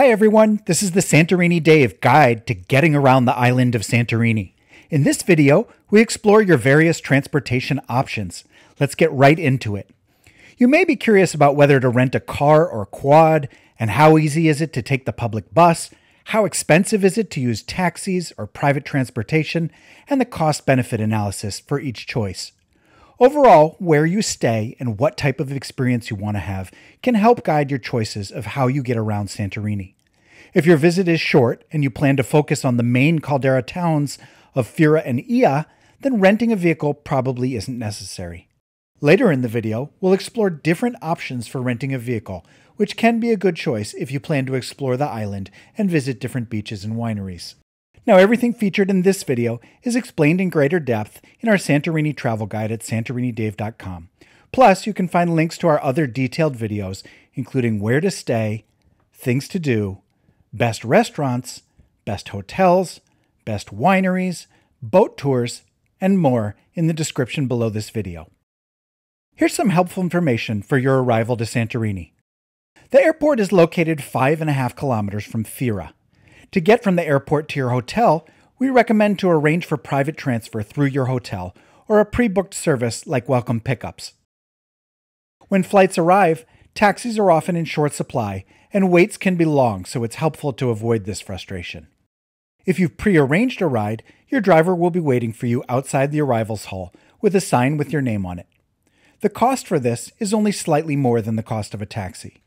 Hi everyone, this is the Santorini Dave guide to getting around the island of Santorini. In this video, we explore your various transportation options. Let's get right into it. You may be curious about whether to rent a car or quad, and how easy is it to take the public bus, how expensive is it to use taxis or private transportation, and the cost-benefit analysis for each choice. Overall, where you stay and what type of experience you want to have can help guide your choices of how you get around Santorini. If your visit is short and you plan to focus on the main caldera towns of Fira and Ia, then renting a vehicle probably isn't necessary. Later in the video, we'll explore different options for renting a vehicle, which can be a good choice if you plan to explore the island and visit different beaches and wineries. Now, everything featured in this video is explained in greater depth in our Santorini travel guide at santorinidave.com. Plus, you can find links to our other detailed videos, including where to stay, things to do, best restaurants, best hotels, best wineries, boat tours, and more in the description below this video. Here's some helpful information for your arrival to Santorini. The airport is located 5.5 kilometers from Fira. To get from the airport to your hotel, we recommend to arrange for private transfer through your hotel or a pre-booked service like Welcome Pickups. When flights arrive, taxis are often in short supply and waits can be long, so it's helpful to avoid this frustration. If you've pre-arranged a ride, your driver will be waiting for you outside the arrivals hall with a sign with your name on it. The cost for this is only slightly more than the cost of a taxi.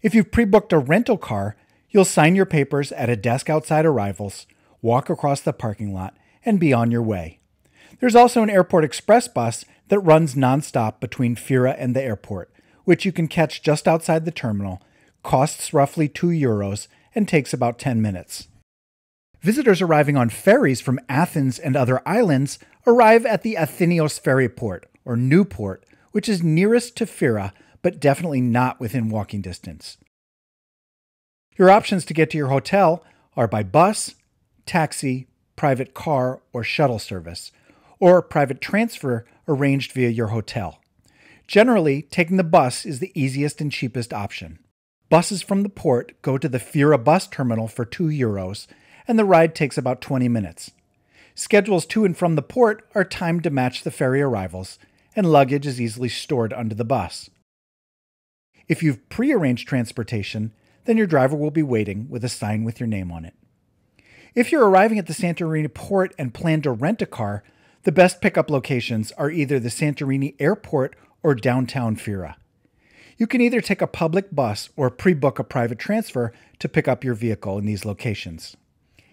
If you've pre-booked a rental car, you'll sign your papers at a desk outside arrivals, walk across the parking lot, and be on your way. There's also an airport express bus that runs nonstop between Fira and the airport, which you can catch just outside the terminal, costs roughly €2 and takes about 10 minutes. Visitors arriving on ferries from Athens and other islands arrive at the Athinios ferry port, or new port, which is nearest to Fira, but definitely not within walking distance. Your options to get to your hotel are by bus, taxi, private car, or shuttle service, or private transfer arranged via your hotel. Generally, taking the bus is the easiest and cheapest option. Buses from the port go to the Fira bus terminal for €2, and the ride takes about 20 minutes. Schedules to and from the port are timed to match the ferry arrivals, and luggage is easily stored under the bus. If you've pre-arranged transportation, then your driver will be waiting with a sign with your name on it. If you're arriving at the Santorini port and plan to rent a car, the best pickup locations are either the Santorini airport or downtown Fira. You can either take a public bus or pre-book a private transfer to pick up your vehicle in these locations.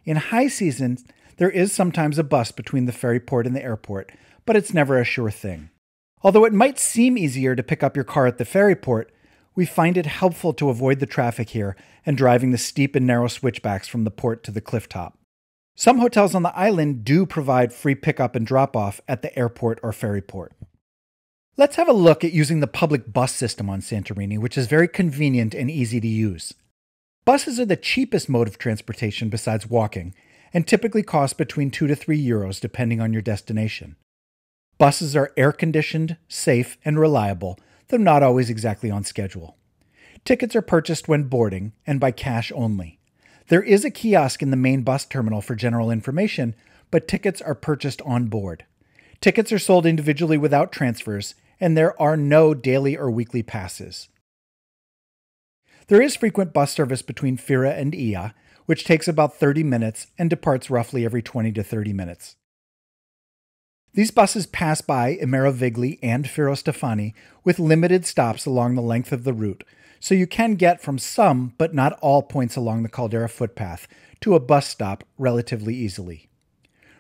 In high season, there is sometimes a bus between the ferry port and the airport, but it's never a sure thing. Although it might seem easier to pick up your car at the ferry port, we find it helpful to avoid the traffic here and driving the steep and narrow switchbacks from the port to the clifftop. Some hotels on the island do provide free pickup and drop-off at the airport or ferry port. Let's have a look at using the public bus system on Santorini, which is very convenient and easy to use. Buses are the cheapest mode of transportation besides walking, and typically cost between €2 to €3 depending on your destination. Buses are air-conditioned, safe, and reliable, though not always exactly on schedule. Tickets are purchased when boarding and by cash only. There is a kiosk in the main bus terminal for general information, but tickets are purchased on board. Tickets are sold individually without transfers, and there are no daily or weekly passes. There is frequent bus service between Fira and Ia, which takes about 30 minutes and departs roughly every 20 to 30 minutes. These buses pass by Imerovigli and Firo Stefani with limited stops along the length of the route, so you can get from some but not all points along the caldera footpath to a bus stop relatively easily.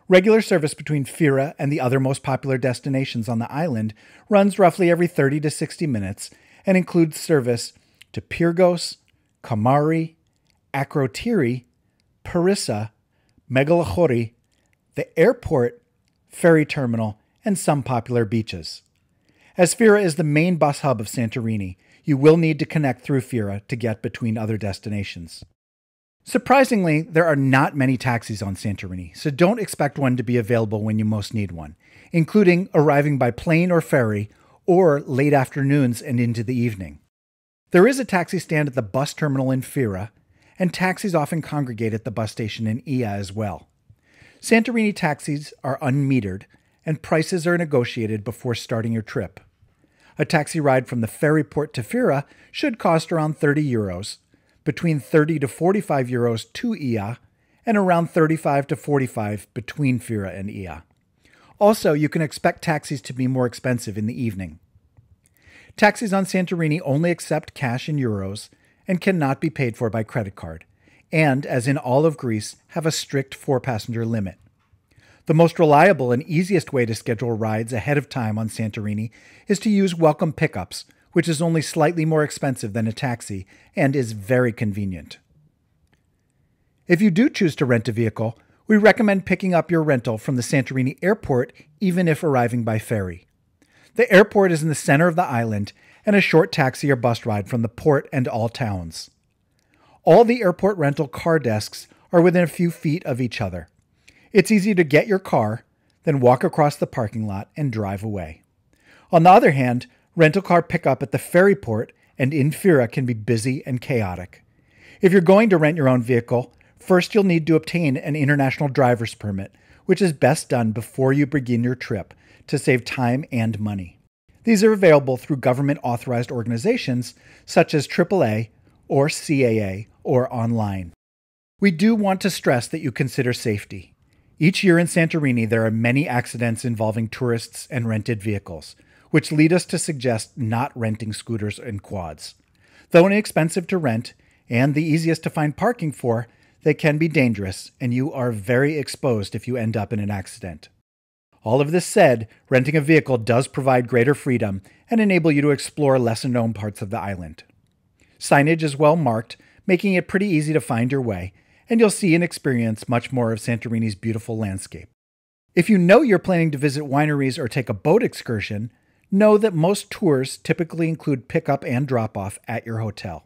Regular service between Fira and the other most popular destinations on the island runs roughly every 30 to 60 minutes and includes service to Pyrgos, Kamari, Akrotiri, Parissa, Megalochori, the airport, ferry terminal, and some popular beaches. As Fira is the main bus hub of Santorini, you will need to connect through Fira to get between other destinations. Surprisingly, there are not many taxis on Santorini, so don't expect one to be available when you most need one, including arriving by plane or ferry, or late afternoons and into the evening. There is a taxi stand at the bus terminal in Fira, and taxis often congregate at the bus station in Ia as well. Santorini taxis are unmetered, and prices are negotiated before starting your trip. A taxi ride from the ferry port to Fira should cost around 30 euros, between 30 to 45 euros to Ia, and around 35 to 45 between Fira and Ia. Also, you can expect taxis to be more expensive in the evening. Taxis on Santorini only accept cash in euros and cannot be paid for by credit card, and, as in all of Greece, have a strict 4-passenger limit. The most reliable and easiest way to schedule rides ahead of time on Santorini is to use Welcome Pickups, which is only slightly more expensive than a taxi and is very convenient. If you do choose to rent a vehicle, we recommend picking up your rental from the Santorini airport, even if arriving by ferry. The airport is in the center of the island, and a short taxi or bus ride from the port and all towns. All the airport rental car desks are within a few feet of each other. It's easy to get your car, then walk across the parking lot and drive away. On the other hand, rental car pickup at the ferry port and in Fira can be busy and chaotic. If you're going to rent your own vehicle, first, you'll need to obtain an international driver's permit, which is best done before you begin your trip to save time and money. These are available through government-authorized organizations such as AAA or CAA or online. We do want to stress that you consider safety. Each year in Santorini, there are many accidents involving tourists and rented vehicles, which lead us to suggest not renting scooters and quads. Though inexpensive to rent and the easiest to find parking for, they can be dangerous, and you are very exposed if you end up in an accident. All of this said, renting a vehicle does provide greater freedom and enable you to explore lesser-known parts of the island. Signage is well marked, making it pretty easy to find your way, and you'll see and experience much more of Santorini's beautiful landscape. If you know you're planning to visit wineries or take a boat excursion, know that most tours typically include pickup and drop-off at your hotel.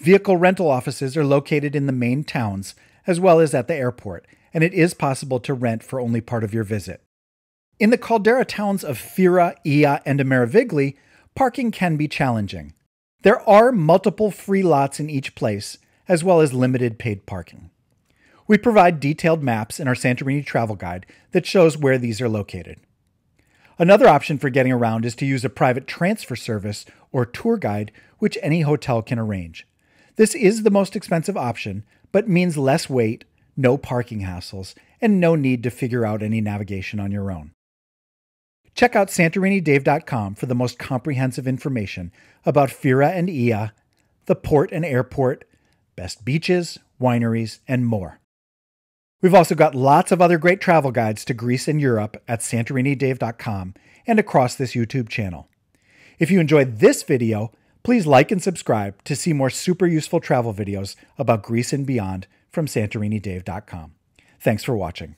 Vehicle rental offices are located in the main towns, as well as at the airport, and it is possible to rent for only part of your visit. In the caldera towns of Fira, Ia, and Imerovigli, parking can be challenging. There are multiple free lots in each place, as well as limited paid parking. We provide detailed maps in our Santorini travel guide that shows where these are located. Another option for getting around is to use a private transfer service or tour guide, which any hotel can arrange. This is the most expensive option, but means less wait, no parking hassles, and no need to figure out any navigation on your own. Check out santorinidave.com for the most comprehensive information about Fira and Ia, the port and airport, best beaches, wineries, and more. We've also got lots of other great travel guides to Greece and Europe at santorinidave.com and across this YouTube channel. If you enjoyed this video, please like and subscribe to see more super useful travel videos about Greece and beyond from santorinidave.com. Thanks for watching.